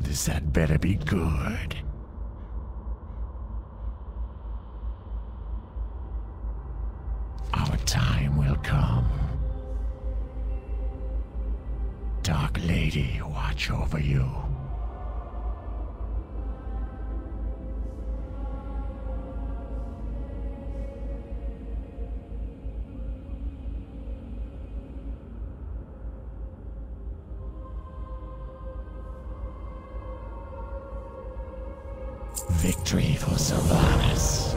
This had better be good. Our time will come. Dark Lady, watch over you. Victory for Sylvanas.